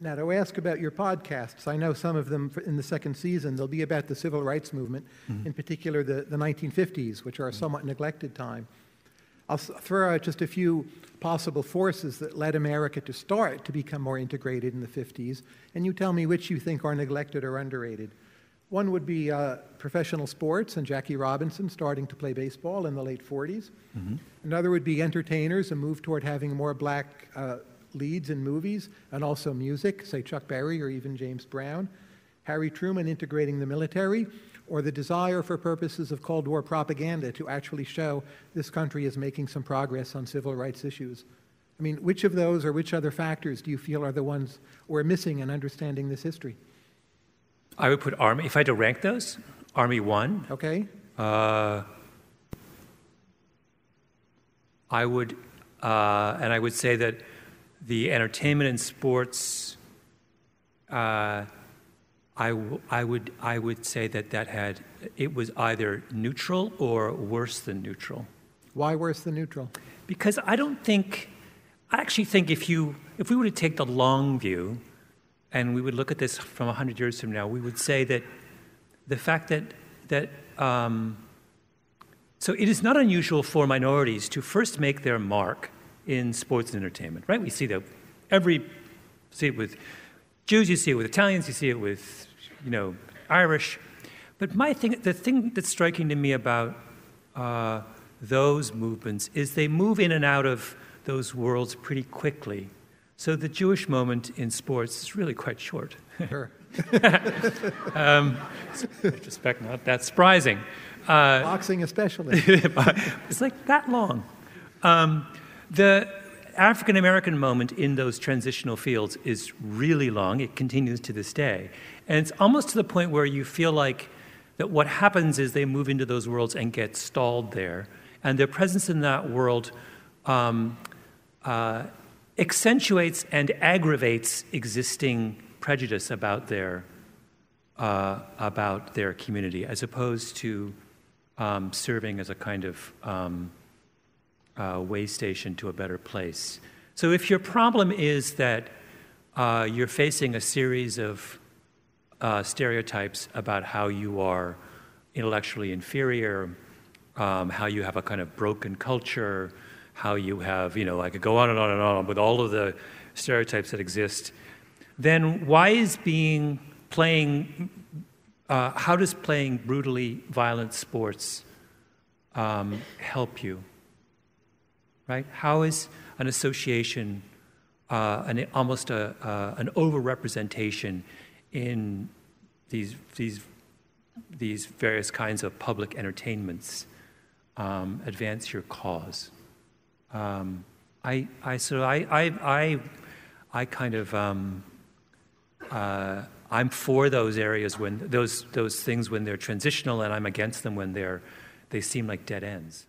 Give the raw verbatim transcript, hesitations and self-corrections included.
Now, to ask about your podcasts, I know some of them in the second season, they'll be about the civil rights movement, mm-hmm. in particular the, the nineteen fifties, which are a somewhat neglected time. I'll throw out just a few possible forces that led America to start to become more integrated in the fifties, and you tell me which you think are neglected or underrated. One would be uh, professional sports and Jackie Robinson starting to play baseball in the late forties. Mm-hmm. Another would be entertainers, a move toward having more black uh, leads in movies and also music, say Chuck Berry or even James Brown. Harry Truman integrating the military, or the desire for purposes of Cold War propaganda to actually show this country is making some progress on civil rights issues. I mean, which of those or which other factors do you feel are the ones we're missing in understanding this history? I would put Army, if I had to rank those, Army one. Okay. Uh, I would, uh, and I would say that the entertainment and sports, uh, I, w I, would, I would say that that had, it was either neutral or worse than neutral. Why worse than neutral? Because I don't think, I actually think if you, if we were to take the long view and we would look at this from a hundred years from now, we would say that the fact that, that um, so it is not unusual for minorities to first make their mark in sports and entertainment, right? We see that every, see it with, Jews, you see it with Italians, you see it with, you know, Irish. But my thing, the thing that's striking to me about uh, those movements is they move in and out of those worlds pretty quickly. So the Jewish moment in sports is really quite short. Sure. um, in retrospect, not that surprising. Uh, Boxing especially. It's like that long. Um, the African-American moment in those transitional fields is really long. It continues to this day. And it's almost to the point where you feel like that what happens is they move into those worlds and get stalled there. And their presence in that world um, uh, accentuates and aggravates existing prejudice about their, uh, about their community, as opposed to um, serving as a kind of um, Uh, way station to a better place. So if your problem is that uh, you're facing a series of uh, stereotypes about how you are intellectually inferior, um, how you have a kind of broken culture, how you have, you know, I could go on and on and on with all of the stereotypes that exist, then why is being, playing, uh, how does playing brutally violent sports um, help you? Right? How is an association, uh, an, almost a, uh, an overrepresentation in these, these, these various kinds of public entertainments um, advance your cause? Um, I, I, so I, I, I, I kind of, um, uh, I'm for those areas when, those, those things when they're transitional, and I'm against them when they're, they seem like dead ends.